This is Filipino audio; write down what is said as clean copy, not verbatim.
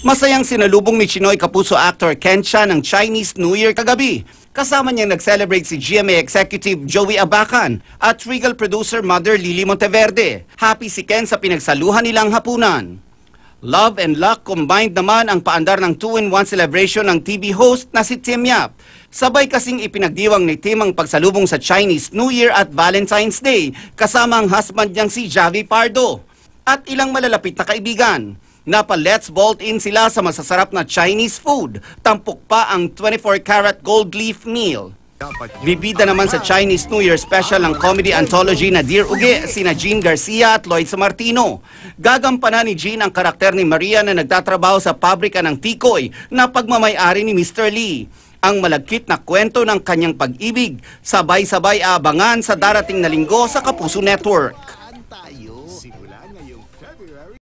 Masayang sinalubong ni Chinoy Kapuso actor Ken Chan ng Chinese New Year kagabi. Kasama niyang nag-celebrate si GMA executive Joey Abakan at Regal producer mother Lily Monteverde. Happy si Ken sa pinagsaluhan nilang hapunan. Love and luck combined naman ang paandar ng 2-in-1 celebration ng TV host na si Tim Yap. Sabay kasing ipinagdiwang ni Tim ang pagsalubong sa Chinese New Year at Valentine's Day kasama ang husband niyang si Javi Pardo at ilang malalapit na kaibigan. Napa-let's bolt in sila sa masasarap na Chinese food. Tampok pa ang 24-karat gold leaf meal. Bibida naman sa Chinese New Year special ang comedy anthology na Dear Uge, sina Jean Garcia at Lloyd Samartino. Gagampanan ni Jean ang karakter ni Maria na nagtatrabaho sa pabrika ng tikoy na pagmamayari ni Mr. Lee. Ang malagkit na kwento ng kanyang pag-ibig, sabay-sabay abangan sa darating na linggo sa Kapuso Network.